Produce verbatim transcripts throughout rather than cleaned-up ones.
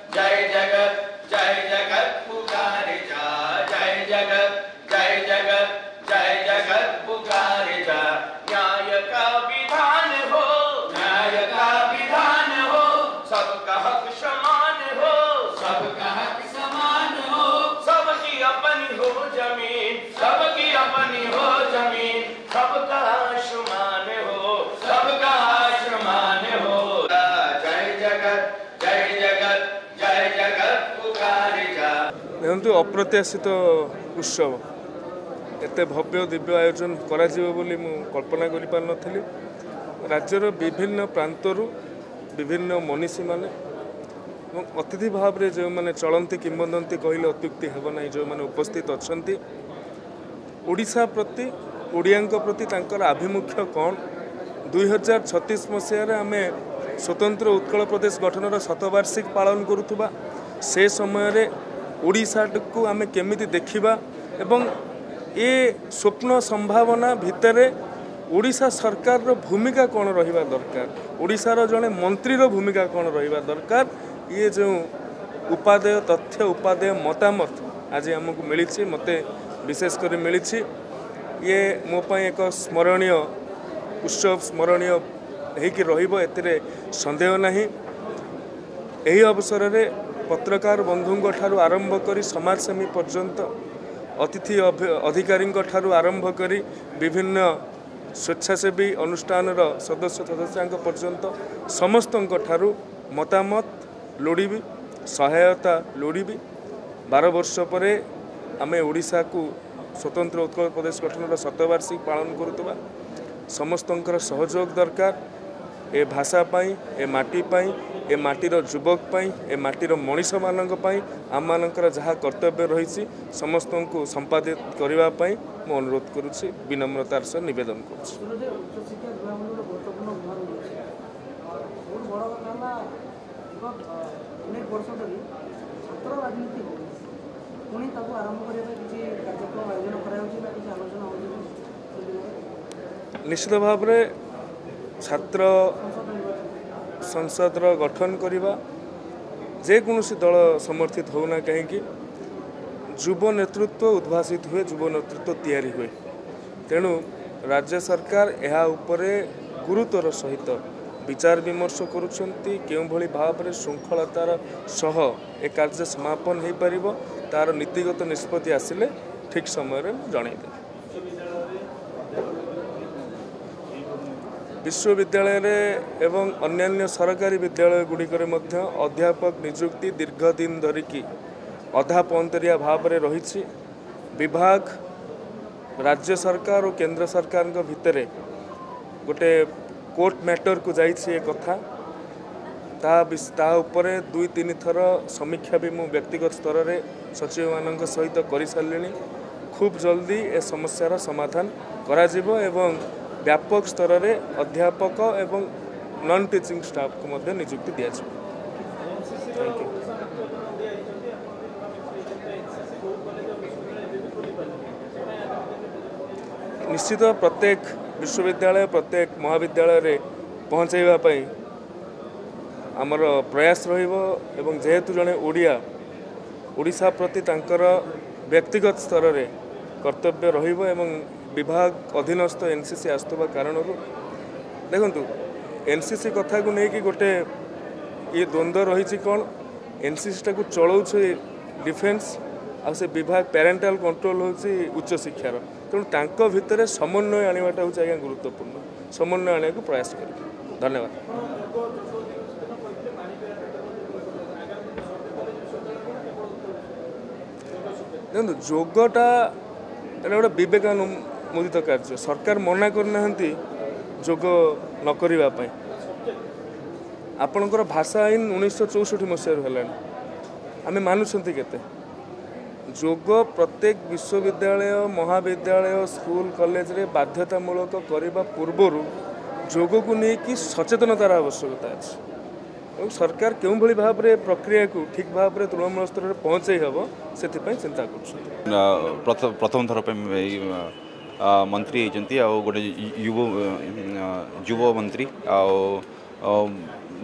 जय जगत जय जगत पुकारे जा, जय जगत जय जगत जय जगत पुकारे जा। न्याय का विधान हो, न्याय का विधान हो, सबका हक समान हो, सबका हक समान हो, सबकी अपनी हो जमीन, सबकी अपनी हो जमीन, सबका आसमान हो, सबका आसमान हो। जय जगत जय जगत जय जगत पुकारे जा। देखु अप्रत्याशित उत्सव एते भव्य दिव्य आयोजन करा जीव बोली मु कल्पना करि पार नथिली। राज्यर विभिन्न प्रांतरू विभिन्न मनीषी माने अतिथि भाव रे जो माने चलंती किंवदंती कहले अत्युक्ति हेब नाही, जो माने उपस्थित अछंती ओडिशा प्रति ओडियांक प्रति तांकर आभिमुख्य कोन। दो हज़ार छत्तीस मसीह रे आमे स्वतंत्र उत्कल प्रदेश गठनर शतवार्षिक पालन करुवा से समय ओडिशा को आम केमी देखा एवं ये स्वप्न संभावना भितर ओडिशा सरकार रो भूमिका कौन रहिबा दरकार, ओडिशार जड़े मंत्री रो भूमिका कौन रहिबा दरकार। ये जो उपादेय तथ्य उपादेय मतामत आज आमको मिली मते विशेषकर मिली, ये मोपाई एक स्मरणीय उत्सव स्मरणीय होकर रे संदेह नहीं। यही अवसर में पत्रकार बंधुों ठार आरंभ कर समाजसेवी पर्यंत अतिथि अधिकारी ठार आरंभ कर विभिन्न स्वेच्छासेवी अनुष्ठान सदस्य सदस्यांक पर्यंत समस्त ठार मतामत लोड़बी सहायता लोड़बी। बारह वर्ष पर आमे ओडिशा को स्वतंत्र उत्कल प्रदेश गठन शतवार्षिक पालन करुवा समस्तंकर सहयोग दरकार। ए भाषा पाई, ए माटी पाई, ए माटीर युवक पाई, ए माटीर मनीष मानक पाई आम मानकर जहाँ कर्तव्य रही समस्त को संपादित करने पाई मु अनुरोध करुछि, विनम्रतार सह निवेदन करुछि। निश्चित भाव में छात्र संसद गठन करवा जेकोसी दल समर्थित होना कहीं युव नेतृत्व उद्भासित हुए, युव नेतृत्व तैयारी हुए। तेणु राज्य सरकार यहाँ गुरुतर सहित विचार विमर्श करुँच्चे के भाव में श्रृंखलतार सह ए कार्य समापन हो पार तार नीतिगत निष्पत्ति आसिले ठीक समय जनईदेवि। विश्वविद्यालय रे एवं अन्यान्य सरकारी विद्यालय गुड़िकर मध्य अध्यापक निजुक्ति दीर्घ दिन धरिकी अधा पंतरिया भाव में रही। विभाग राज्य सरकार और केंद्र सरकार के भीतर गोटे कोर्ट मैटर को जाइए कथा ताऊपर दुई तीन थर समीक्षा भी मु व्यक्तिगत स्तर में सचिव मान सहित कर सारे। खूब जल्दी ए समस्यार समाधान करा जीवो एवं व्यापक स्तर रे अध्यापक एवं नॉन टीचिंग स्टाफ को मध्य नियुक्ति दिया जाए। Thank you. निश्चित प्रत्येक विश्वविद्यालय प्रत्येक महाविद्यालय रे पहुँचाइबा पई आमर प्रयास रहिबो एवं जेहेतु जने ओडिया ओडिशा प्रति तांकर व्यक्तिगत स्तर रे कर्तव्य रहिबो एवं विभाग अधीनस्थ एनसीसी आसुवा कारण देखु एनसीसी कथा को लेकिन गोटे ये द्वंद्व रही कौन एनसीसी टाक चलाउछे डिफेन्स आ से विभाग पेरेन्टाल कंट्रोल होची उच्च शिक्षार। तेणु तांको भितर समन्वय आनिबाटा होची आगे गुरुत्वपूर्ण, समन्वय आने को प्रयास करें। धन्यवाद। देखो जोगटा एटा गोटे बेकानुमोदित कार्य, सरकार मना करना जोग नक आपणकर भाषा आईन उन्नीस चौष्टि मसीह आम मानुंट के जोग प्रत्येक विश्वविद्यालय महाविद्यालय स्कूल कॉलेज रे बाध्यतामूलक करने पूर्वर जोग को लेकिन सचेतनतार आवश्यकता अच्छे। सरकार के भाव में प्रक्रिया को ठीक भाव में तृणमूल स्तर में पहुँचे हम से चिंता कर। प्रथम थर मंत्री होती गोटे युव मंत्री आ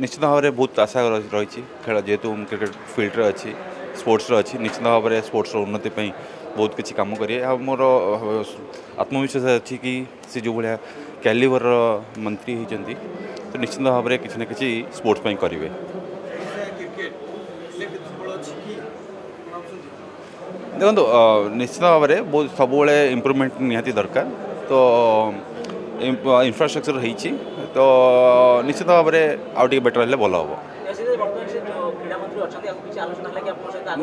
निश्चित भाव में बहुत आशा रही खेल जेहेतु क्रिकेट फिल्ड अच्छी स्पोर्ट्स अच्छी निश्चित भाव में स्पोर्ट्स उन्नति बहुत किसी कम करे मोर आत्मविश्वास अच्छी कि सी जो भाया कैलिवर मंत्री होती तो निश्चित भाव में किसी ना किसी स्पोर्ट्स करेंगे। देखो निश्चित भाव में बहुत सब इम्प्रूवमेंट निहाती दरकार तो इंफ्रास्ट्रक्चर है तो निश्चित भाव में आउ टे बेटर हेल्ले भल हम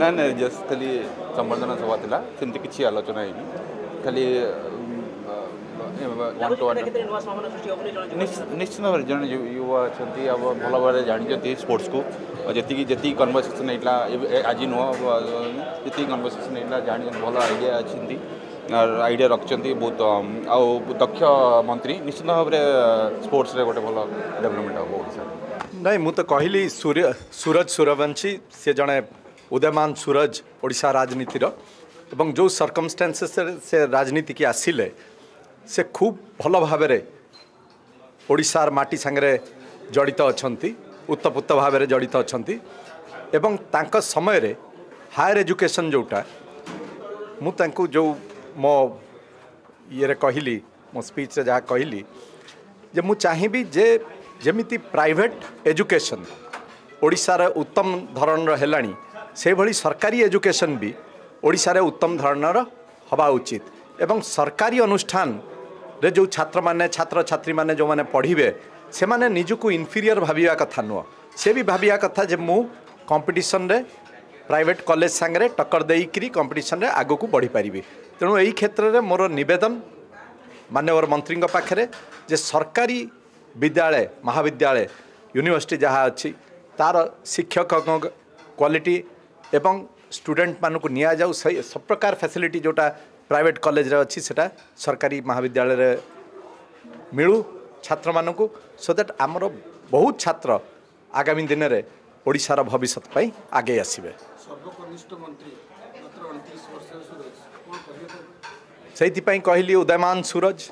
ना ना जस्ट खाली संबर्धना सभा था सेमती किसी आलोचना है खाली निश्चित भाव में जन युवा अच्छा भल भाव जानते स्पोर्ट्स को जी जी कनभरसेसन होता आज नुह जी कनभरसेसन होता जान भल आइडिया अच्छी आइडिया रखिंट बहुत आउ दक्ष मंत्री निश्चित भाव में स्पोर्ट्स गोटे भल डेभलपमेंट हम ओडिशा नहीं मुझे कहली सूर्य सूरज सूर्यवंशी सी जड़े उदयमान सूरज ओडिशा राजनीतिर एवं जो सर्कमस्टेंसेस से राजनीति की आसिले से खूब भल भाव ओडिशार माटी संगे जड़ित अच्छा उत्तपुत्त भाव जड़ित अच्छा एवं तांका समय रे हायर एजुकेशन जोटा मुझे जो मो ये कहली मो स्पीच जहाँ कहली जे मु चाहिबी जे जेमिति प्राइवेट एजुकेशन ओडिशार उत्तम धरणर हेलाणी से भली सरकारी एजुकेशन भी ओडिशार उत्तम धरणर हवा उचित एवं सरकारी अनुष्ठान रे जो छात्र माने छात्र छात्री माने जो माने पढ़िबे से माने निजुकु इनफीरियर भाविया कथा नुह से भी भाविया कथा जे मु कंपटीशन रे प्राइवेट कॉलेज संगे टक्कर देइकरी कंपटीशन रे आगु को बढ़ी पारिबे। तेणु एही क्षेत्र रे मोर निवेदन माननीय मंत्री पाखरे जे सरकारी विद्यालय महाविद्यालय यूनिवर्सिटी जहाँ अच्छी तार शिक्षक क्वालिटी एवं स्टूडेंट मानक निजाऊ सब प्रकार फैसिलिटी जोटा प्राइवेट कॉलेज रे अच्छी सेटा सरकारी महाविद्यालय रे मिलू छात्र मानक सो दैट आमर बहुत छात्र आगामी दिन में ओडिशार भविष्य पाई आगे आसबे। से कहली उदयमान सूरज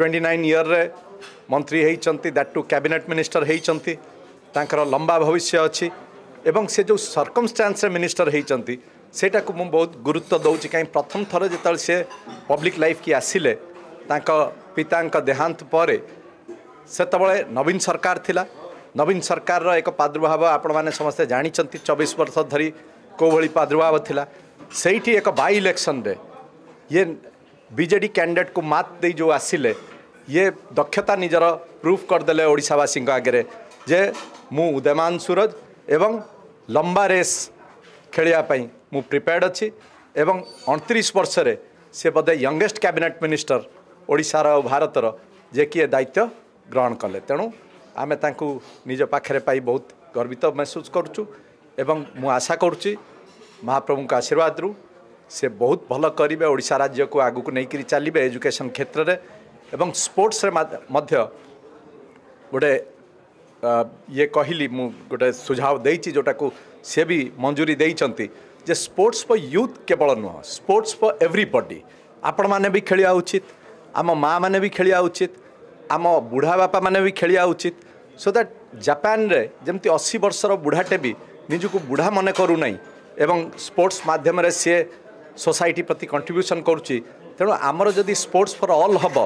उनतीस इयर रे मंत्री होती दैट टू कैबिनेट मिनिस्टर होती लंबा भविष्य अच्छी एवं से जो सर्कमस्टांस मिनिस्टर होती सेटा को मुझे बहुत गुरुत्व दौर कहीं प्रथम थर जो से पब्लिक लाइफ की आसिले पिता देहांत पर सेतबळे नवीन सरकार थिला नवीन सरकार रो एक प्रादुर्भाव आपण माने समस्ते जानी चौबीस वर्ष धरी को भली प्रादुर्भाव थिला सेठी एक बाई इलेक्शन रे ये बीजेडी कैंडिडेट को मात दे जो आसिले ये दक्षता निजर प्रूफ करदे ओडिशावासी आगे जे मु उदयमान सूरज एवं लंबा रेस खेलवाई मु प्रिपेयर्ड अच्छी एवं उनतीस वर्ष रे से बदे यंगेस्ट कैबिनेट मिनिस्टर ओडिशार भारतर जे किए दायित्व ग्रहण कले। तेणु आमे तांकु निज पाखरे पाई बहुत गर्वित महसूस करुचु एवं मु आशा करुची महाप्रभु का आशीर्वाद रु से बहुत भल करेंगे ओडिशा राज्य को आगू को लेकर चलिए एजुकेशन क्षेत्र रे एवं स्पोर्ट्स रे मध्य गोटे ये कहली मु गोटे सुझाव देइची जोटा को से भी मंजूरी देइचंती जे स्पोर्ट्स फॉर यूथ केवल नुह स्पोर्ट्स फॉर एवरीबॉडी आपण माने भी खेलिया उचित आम माँ मैंने भी खेलिया उचित आम बुढ़ा बापा मैंने भी खेलिया उचित सो दैट जापान रे जमती अस्सी वर्षर बुढ़ाटे भी निजुकु बुढ़ा मन करू नाई एवं स्पोर्ट्स माध्यम रे से सोसाइटी प्रति कंट्रीब्यूशन करुच्ची। तेणु आमर जदि स्पोर्ट्स फॉर ऑल हम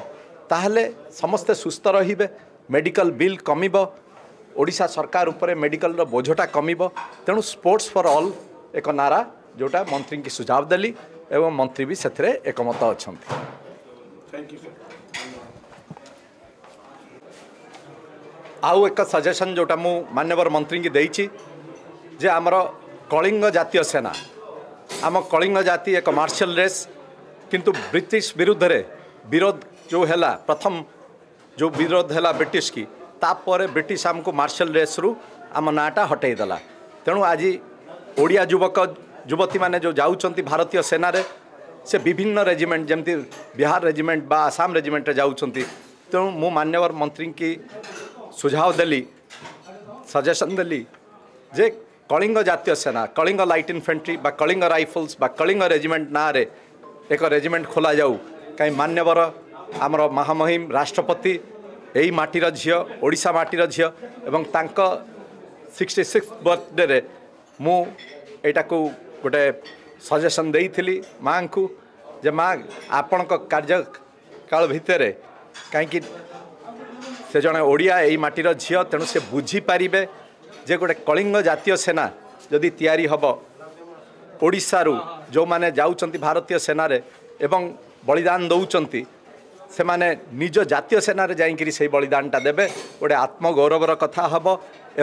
ताहले समस्ते सुस्थ रहिबे मेडिकल बिल कमिब ओडिशा सरकार उपरे मेडिकल रो बोझटा कमिब। तेणु स्पोर्ट्स फॉर ऑल एक नारा जोटा मंत्री की सुझाव देली एवं मंत्री भी सेथरे एकमत अछंती। Thank you sir. आउ एक सजेशन जोटा मु माननीय मंत्री की देइची जे आमर कलिंग जातीय सेना आम कलिंग जाति एक मार्शल रेस किंतु ब्रिटिश विरुद्ध रे विरोध जो हैला प्रथम जो विरोध हैला ब्रिटिश की तापर ब्रिटिश आमको मार्शल रेस रु आम नाटा हटाई देला। तेणु आज ओडिया युवक युवती माने जो जाउचंती भारतीय सेना रे से विभिन्न रेजिमेंट जमती बिहार रेजिमेंट बा आसाम रेजिमेंट रे जाउचंती। तेणु मु माननीय मंत्री की सुझाव देली सजेशन देली जे कलिंग जातीय सेना कलिंग लाइट इनफेंट्री बा कलिंग राइफल्स बा कलिंग रेजिमेंट ना रे एक रेजिमेंट खोला जाऊ कहीं मान्यवर आमर महामहिम राष्ट्रपति यही माटीर झील ओडिशा माटीर झील एवं तांका सिक्सटी सिक्स बर्थडे रे मु एटा को गोटे सजेसन देइथिली माँ को जे माँ आपण कार्यकाल भितर कहीं से जड़े ओडिया यही माटीर झील तेणु से बुझीपारे जे गोटे कलिंग जातीय सेना जदि तैयारी हब ओडिशारू जो माने जाउचंती भारतीय सेना रे एवं बलिदान दौरान से माने निज जातीय सेना रे जाइंकरी से बलिदानटा देबे गोटे आत्मगौरवर कथा हब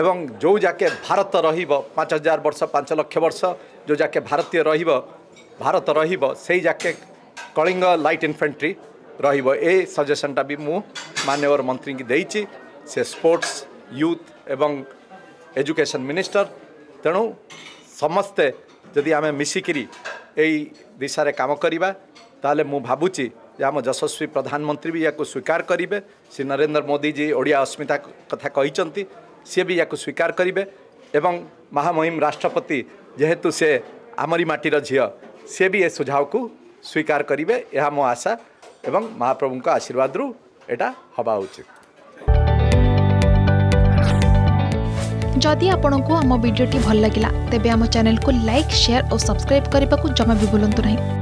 एवं जो जाके भारत रहिब पाँच हजार वर्ष पाँच लक्ष वर्ष जो जाके भारतीय रहिब भारत रहिब सेई जाके कलिंग लाइट इन्फेंट्री रहिब ए सजेशनटा भी मु माननीय मंत्री की देइची से स्पोर्ट्स यूथ एवं एजुकेशन मिनिस्टर तेणु समस्ते जदि आम मिसिकी यही दिशा रे काम करिबा ताले मु भाबुची आम यशस्वी प्रधानमंत्री भी या को स्वीकार करेंगे श्री नरेंद्र मोदी जी ओडिया अस्मिता कथा कही सी भी या को स्वीकार करेंगे एवं महामहिम राष्ट्रपति जेहेतु से आमरी माटीर झील सी भी ये सुझाव को स्वीकार करेंगे यह मो आशा एवं महाप्रभु का आशीर्वाद रु एटा हवा उचित। जदि आपंक आम भिड्टे भल लगा तेब आम चैनल को लाइक शेयर और सब्सक्राइब करने को जमा भी भूलु नहीं।